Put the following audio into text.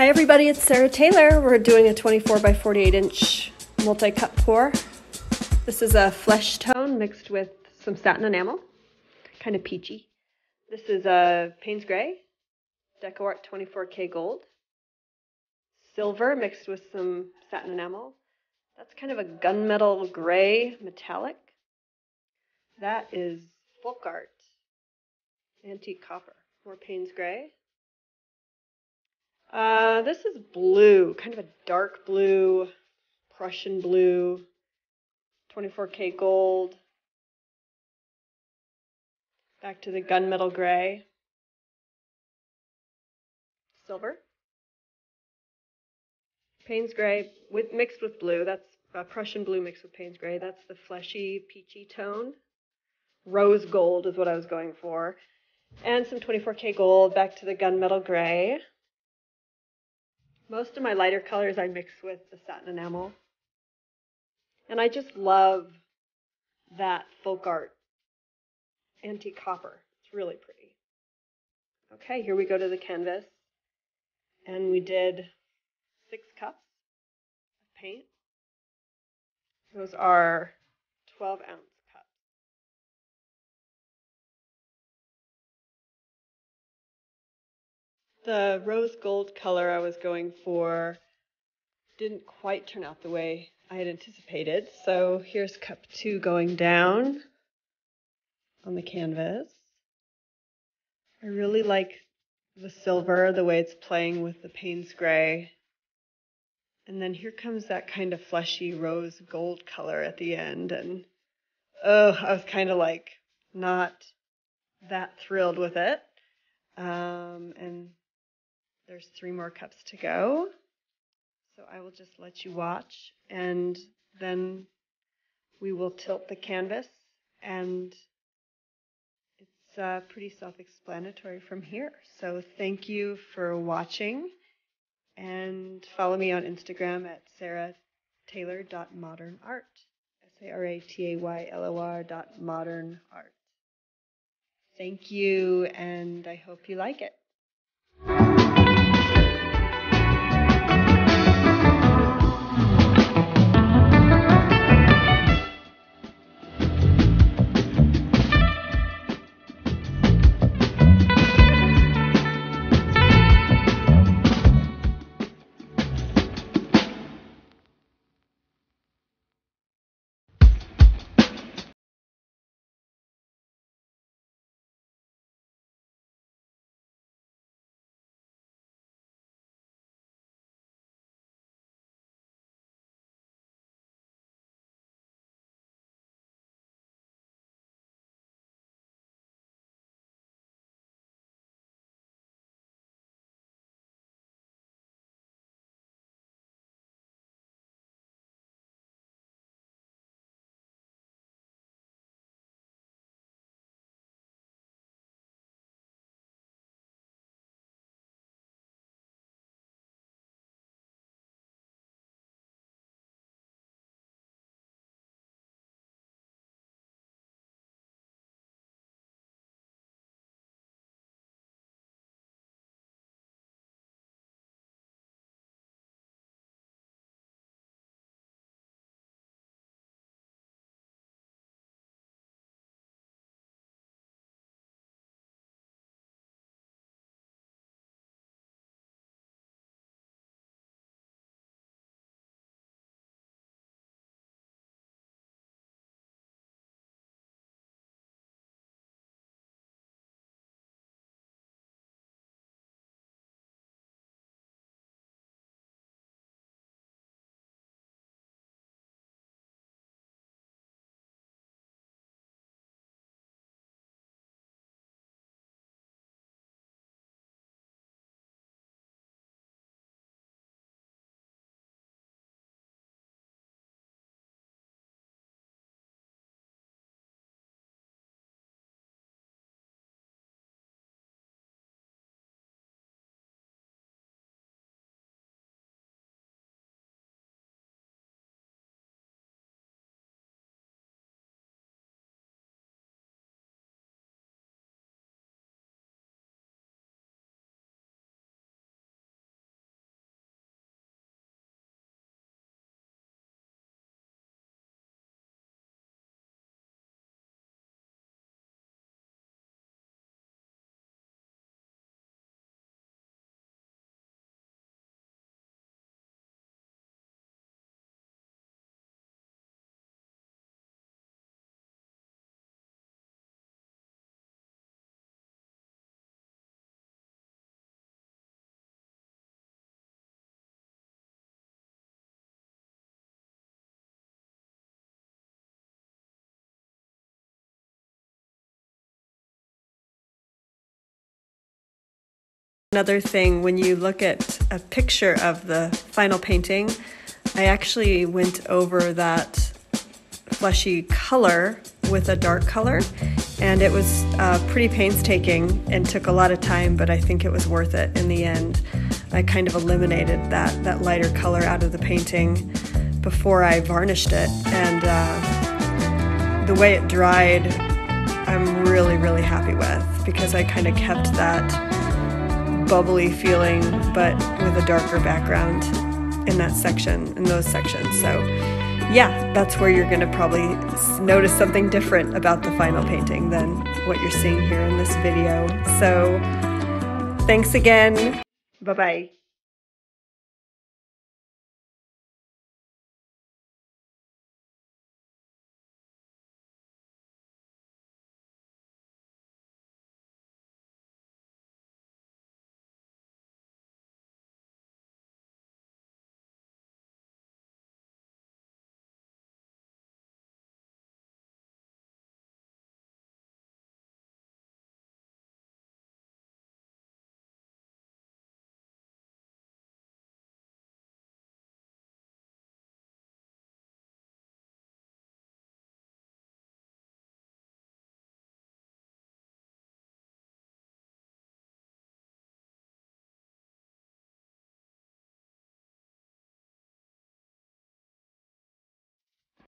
Hi everybody, it's Sara Taylor. We're doing a 24 by 48 inch multi-cup pour. This is a flesh tone mixed with some satin enamel, kind of peachy. This is a Payne's Gray, DecoArt 24K gold, silver mixed with some satin enamel. That's kind of a gunmetal gray metallic. That is folk art, antique copper, more Payne's Gray. This is blue, kind of a dark blue, Prussian blue, 24K gold, back to the gunmetal gray, silver, Payne's Gray mixed with blue. That's Prussian blue mixed with Payne's Gray. That's the fleshy, peachy tone. Rose gold is what I was going for. And some 24K gold, back to the gunmetal gray. Most of my lighter colors I mix with the satin enamel. And I just love that folk art antique copper. It's really pretty. Okay, here we go to the canvas. And we did 6 cups of paint. Those are 12 ounce cups. The rose gold color I was going for didn't quite turn out the way I had anticipated. So here's cup 2 going down on the canvas. I really like the silver, the way it's playing with the Payne's Gray. And then here comes that kind of fleshy rose gold color at the end. And oh, I was kind of like not that thrilled with it. And there's 3 more cups to go. So I will just let you watch, and then we will tilt the canvas, and it's pretty self-explanatory from here. So thank you for watching. And follow me on Instagram at sarataylor.modernart, SARATAYLOR.modernart. Thank you, and I hope you like it. Another thing, when you look at a picture of the final painting, I actually went over that fleshy color with a dark color, and it was pretty painstaking and took a lot of time, but I think it was worth it in the end. I kind of eliminated that lighter color out of the painting before I varnished it, and the way it dried I'm really happy with, because I kind of kept that bubbly feeling but with a darker background in that section, in those sections. So yeah, that's where you're gonna probably notice something different about the final painting than what you're seeing here in this video. So thanks again. Bye-bye.